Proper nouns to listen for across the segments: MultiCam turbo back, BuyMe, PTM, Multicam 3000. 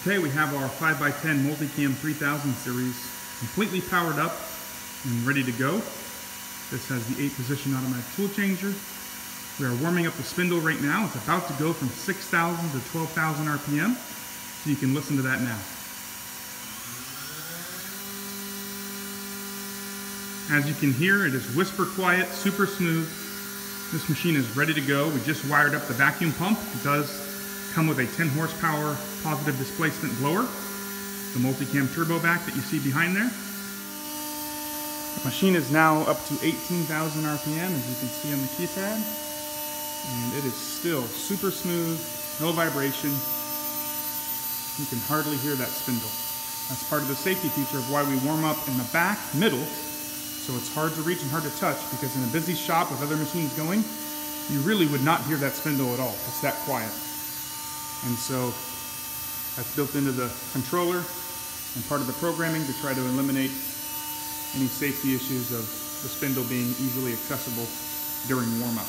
Okay, we have our 5x10 Multicam 3000 series completely powered up and ready to go. This has the 8-position automatic tool changer. We are warming up the spindle right now. It's about to go from 6,000 to 12,000 RPM, so you can listen to that now. As you can hear, it is whisper quiet, super smooth. This machine is ready to go. We just wired up the vacuum pump. It does come with a 10 horsepower positive displacement blower, the MultiCam turbo back that you see behind there. The machine is now up to 18,000 RPM, as you can see on the keypad, and it is still super smooth, no vibration. You can hardly hear that spindle. That's part of the safety feature of why we warm up in the back middle, so it's hard to reach and hard to touch, because in a busy shop with other machines going, you really would not hear that spindle at all. It's that quiet. And so that's built into the controller and part of the programming to try to eliminate any safety issues of the spindle being easily accessible during warm-up.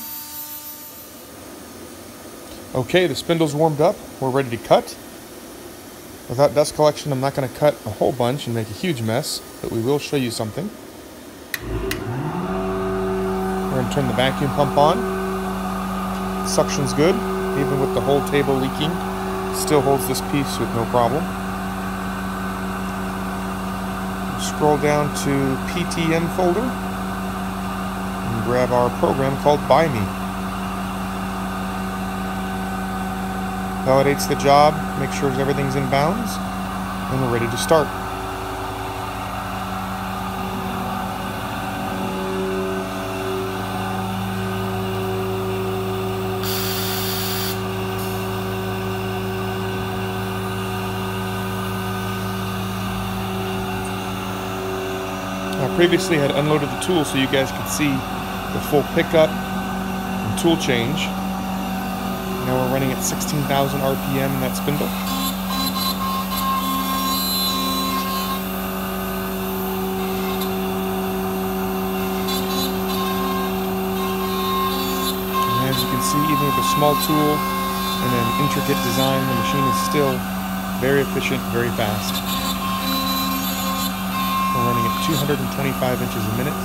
Okay, the spindle's warmed up. We're ready to cut. Without dust collection, I'm not going to cut a whole bunch and make a huge mess, but we will show you something. We're going to turn the vacuum pump on. Suction's good. Even with the whole table leaking, still holds this piece with no problem. Scroll down to PTM folder and grab our program called BuyMe. Validates the job, make sure everything's in bounds, and we're ready to start. I previously had unloaded the tool so you guys could see the full pickup and tool change. Now we're running at 16,000 RPM in that spindle. And as you can see, even with a small tool and an intricate design, the machine is still very efficient, very fast. We're running at 225 inches a minute.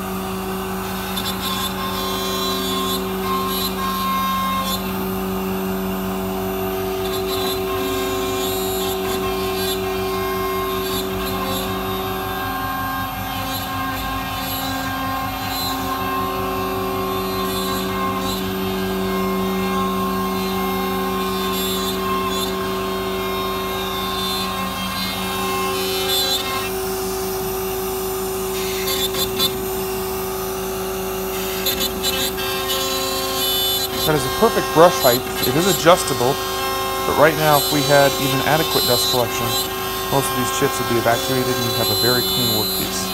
That is a perfect brush height. It is adjustable, but right now, if we had even adequate dust collection, most of these chips would be evacuated and you'd have a very clean workpiece.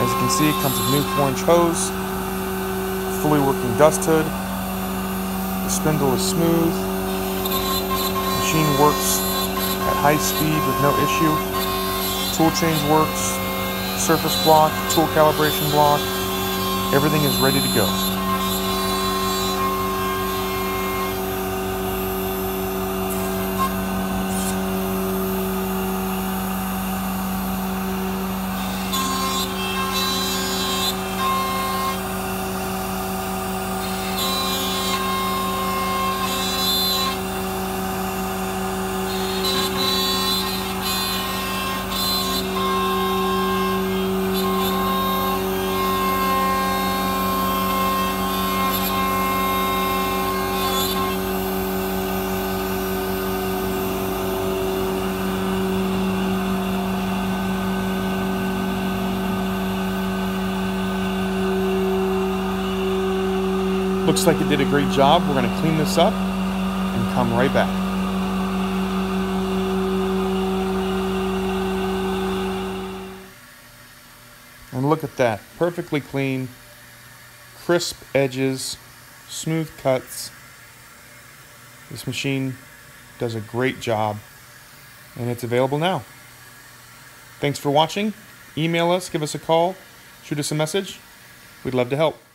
As you can see, it comes with new 4-inch hose, fully working dust hood. The spindle is smooth. The machine works at high speed with no issue. Tool change works, surface block, tool calibration block. Everything is ready to go. Looks like it did a great job. We're going to clean this up and come right back. And look at that. Perfectly clean, crisp edges, smooth cuts. This machine does a great job, and it's available now. Thanks for watching. Email us, give us a call, shoot us a message. We'd love to help.